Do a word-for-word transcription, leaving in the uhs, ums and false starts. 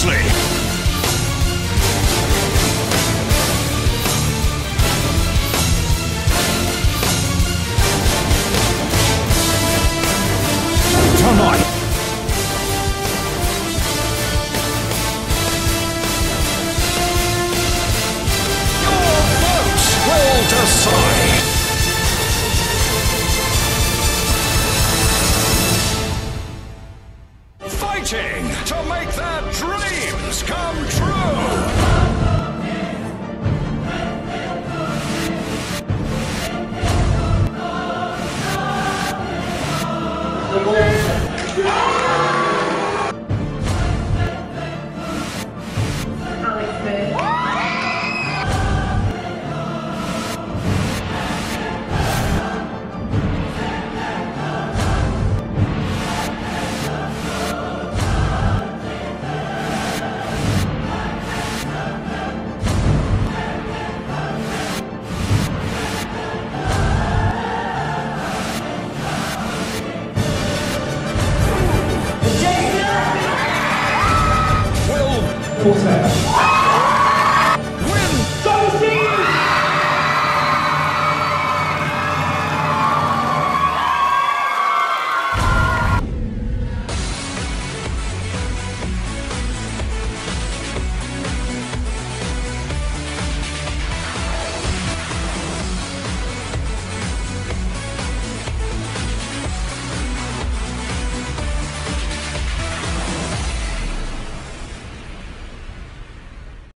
Fiercely! Tonight! Your votes will decide! Fighting to make their dreams come true. Full time.